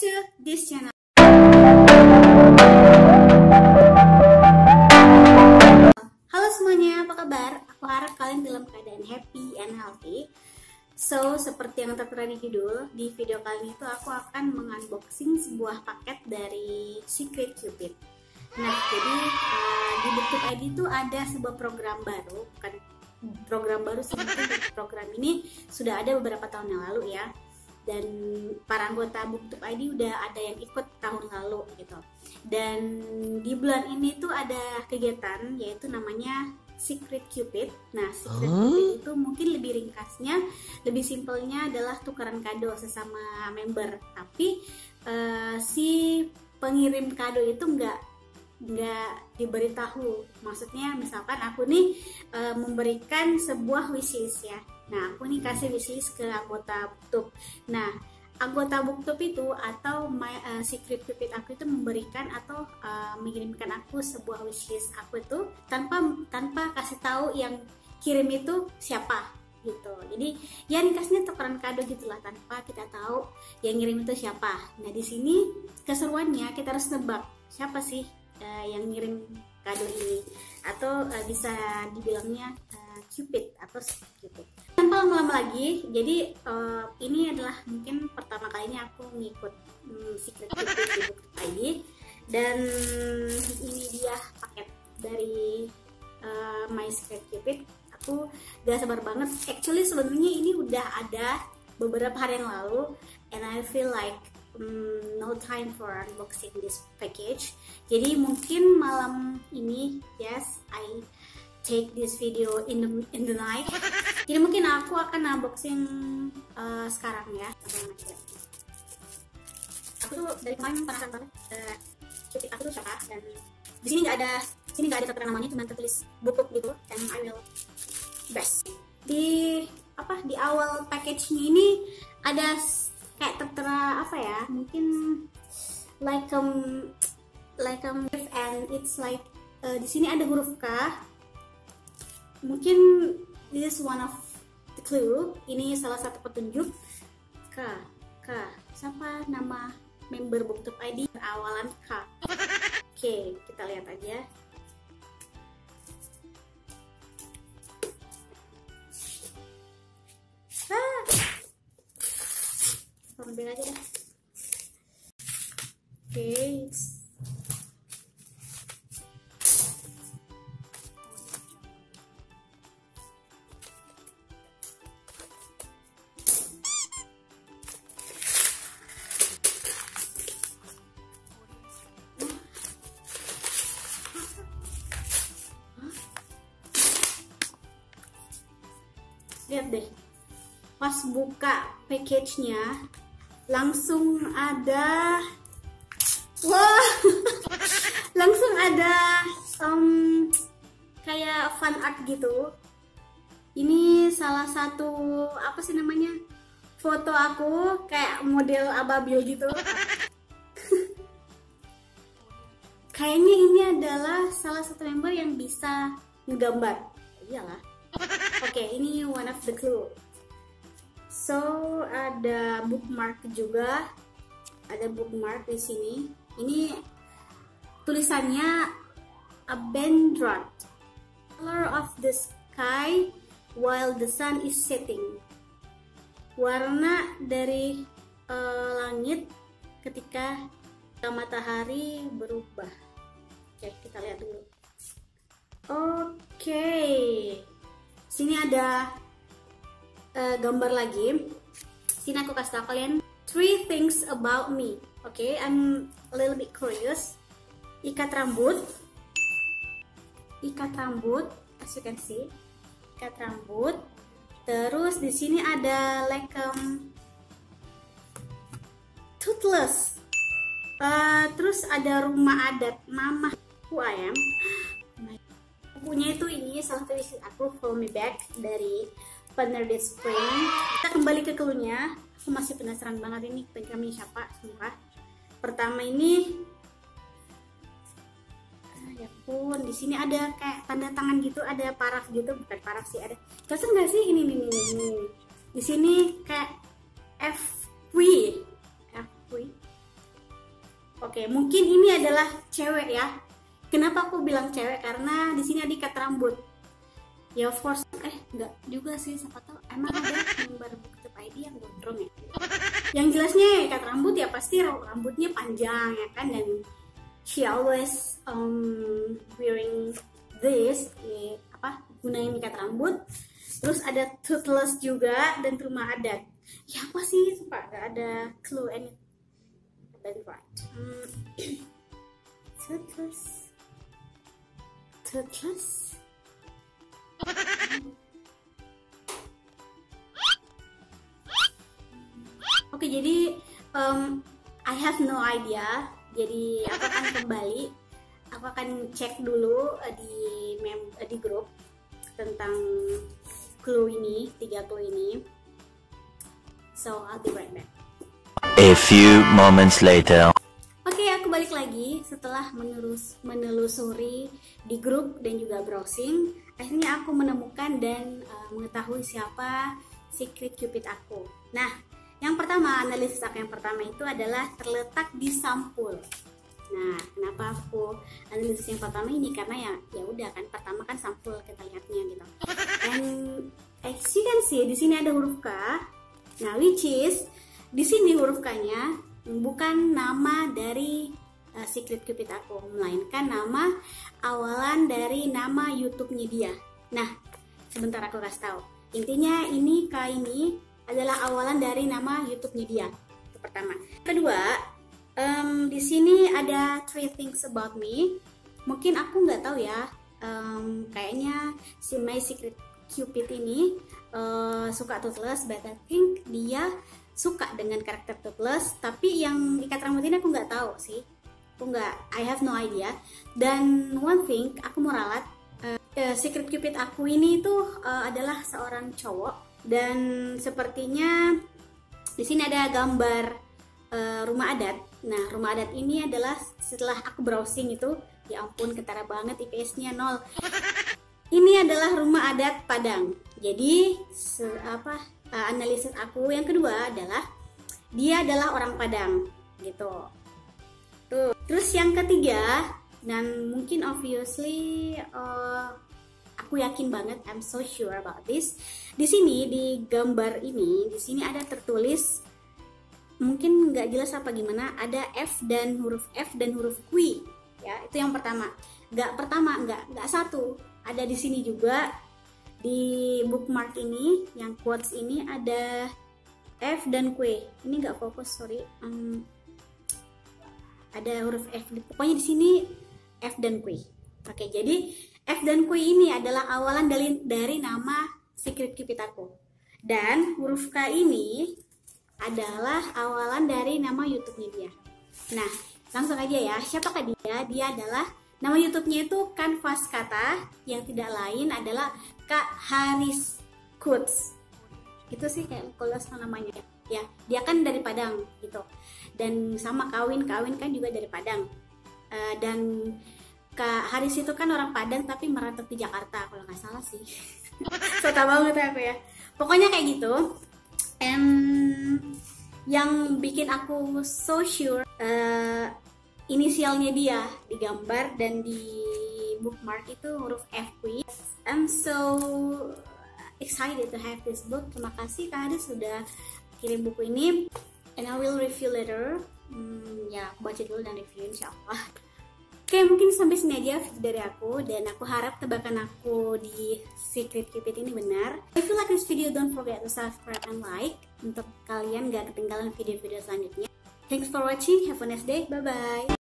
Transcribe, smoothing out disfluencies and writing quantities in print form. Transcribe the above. to this channel. Halo semuanya, apa kabar? Aku harap kalian dalam keadaan happy and healthy. So, seperti yang tertera di judul, di video kali itu aku akan mengunboxing sebuah paket dari Secret Cupid. Nah, jadi di Booktube ID itu ada sebuah program baru, bukan program baru sebetulnya, program ini sudah ada beberapa tahun yang lalu ya. Dan para anggota Booktube ID udah ada yang ikut tahun lalu gitu. Dan di bulan ini tuh ada kegiatan yaitu namanya Secret Cupid. Nah, Secret Cupid itu mungkin lebih ringkasnya, lebih simpelnya adalah tukaran kado sesama member. Tapi si pengirim kado itu nggak diberitahu. Maksudnya misalkan aku nih memberikan sebuah wishlist ya. Nah, aku nih kasih wishlist ke anggota Booktube. Nah, anggota Booktube itu atau Secret Cupid aku itu memberikan atau mengirimkan aku sebuah wishlist aku itu tanpa kasih tahu yang kirim itu siapa gitu. Jadi ya dikasihnya tukeran kado gitulah tanpa kita tahu yang ngirim itu siapa. Nah, di sini keseruannya kita harus nebak siapa sih yang ngirim kado ini atau bisa dibilangnya Cupid atau Cupid. Tanpa lama-lama lagi, jadi ini adalah mungkin pertama kalinya aku ngikut Secret Cupid di Booktube ID. Dan ini dia paket dari My Secret Cupid. Aku gak sabar banget. Actually sebenarnya ini udah ada beberapa hari yang lalu, and I feel like no time for unboxing this package. Jadi mungkin malam ini, yes, I take this video in the night. Jadi mungkin aku akan unboxing sekarang ya. Aku tuh dari kemarin penasaran banget Cupid aku tuh siapa, dan di sini nggak ada tertera namanya, cuma tertulis Booktube gitu. And I will best di awal packaging ini ada kayak tertera apa ya, mungkin like a gift, and it's like di sini ada huruf K. Mungkin this is one of the clue. Ini salah satu petunjuk. K. Siapa nama member Booktube ID berawalan K? Oke, kita lihat aja. Kita ambil aja deh. Oke. Lihat deh, pas buka package-nya langsung ada, wah, langsung ada kayak fan art gitu. Ini salah satu apa sih namanya, foto aku kayak model ababil gitu. Kayaknya ini adalah salah satu member yang bisa ngegambar, iyalah. Oke, ini one of the clue. So, ada bookmark juga. Ada bookmark di sini. Ini tulisannya a bandrot. Color of the sky while the sun is setting. Warna dari langit ketika matahari berubah. Oke, kita lihat dulu. Oke. Sini ada gambar lagi. Sini aku kasih tau kalian 3 things about me. Oke, I'm a little bit curious. Ikat rambut, as you can see, ikat rambut. Terus di sini ada like toothless. Terus ada rumah adat, mama who I am. Bukunya itu ini salah satu wishlist aku, Follow Me Back dari penerbit Spring. Kita kembali ke cluenya. Aku masih penasaran banget ini pengirimnya siapa, sumpah. Pertama ini, ya pun, di sini ada kayak tanda tangan gitu, ada paraf gitu, bukan paraf sih, ada. Terus nggak sih ini. Di sini kayak FW. Oke, mungkin ini adalah cewek ya. Kenapa aku bilang cewek? Karena di sini ada ikat rambut. Ya of course, enggak juga sih, siapa tahu emang ada member Booktube ID yang gondrong ya. Yang jelasnya ikat rambut ya pasti rambutnya panjang ya kan, dan she always wearing this, gunain ikat rambut. Terus ada toothless juga dan rumah adat. Ya apa sih, sumpah enggak ada clue any. Toothless. Oke, jadi I have no idea. Jadi aku akan kembali, aku akan cek dulu di grup tentang clue ini, 3 clue ini. So I'll be right back. A few moments later. Oke, aku balik lagi setelah menelusuri di grup dan juga browsing. Akhirnya aku menemukan dan mengetahui siapa Secret Cupid aku. Nah, yang pertama, analisis aku yang pertama itu adalah terletak di sampul. Nah, kenapa aku analisis yang pertama ini? Karena ya udah kan, pertama kan sampul kita lihatnya gitu. Dan as you can see, di sini ada huruf K. Nah, which is di sini huruf K-nya bukan nama dari Secret Cupid aku, melainkan nama awalan dari nama YouTube-nya dia. Nah, sebentar aku kasih tahu. Intinya ini K ini adalah awalan dari nama YouTube-nya dia. Itu pertama. Kedua, di sini ada 3 things about me. Mungkin aku nggak tahu ya. Kayaknya si My Secret Cupid ini suka toothless, but I think dia suka dengan karakter toothless. Tapi yang ikat rambut ini aku nggak tahu sih. I have no idea. Dan one thing, aku mau ralat. Secret Cupid aku ini tuh adalah seorang cowok. Dan sepertinya di sini ada gambar rumah adat. Nah, rumah adat ini adalah setelah aku browsing itu, ya ampun ketara banget IPS-nya 0. Ini adalah rumah adat Padang. Jadi analisis aku yang kedua adalah dia adalah orang Padang gitu. Tuh. Terus yang ketiga, dan mungkin obviously aku yakin banget, I'm so sure about this. Di sini di gambar ini, di sini ada tertulis, mungkin nggak jelas apa gimana, ada F dan huruf Q, ya itu yang pertama. Nggak satu, ada di sini juga di bookmark ini, yang quotes ini ada F dan Q. Ini nggak fokus, sorry. Ada huruf F, pokoknya di sini F dan Q. Oke, jadi F dan Q ini adalah awalan dari nama Secret Cupid aku. Dan huruf K ini adalah awalan dari nama YouTube-nya dia. Nah, langsung aja ya. Siapakah dia? Dia adalah, nama YouTube-nya itu Kanvas Kata, yang tidak lain adalah Kak Haris Kutz. Itu sih kayak kolos namanya ya. Dia kan dari Padang gitu. Dan sama kawin kan juga dari Padang. Dan Kak Haris itu kan orang Padang tapi merantau di Jakarta kalau nggak salah sih. Sota banget aku ya. Pokoknya kayak gitu. Yang bikin aku so sure inisialnya dia di gambar dan di bookmark itu huruf FQ. I'm so excited to have this book. Terima kasih Kak Haris sudah kirim buku ini. And I will review later. Ya, aku baca dulu dan review insyaallah. Oke, mungkin sampai sini aja video dari aku, dan aku harap tebakan aku di Secret Cupid ini benar. If you like this video, don't forget to subscribe and like untuk kalian gak ketinggalan video-video selanjutnya. Thanks for watching, have a nice day, bye-bye.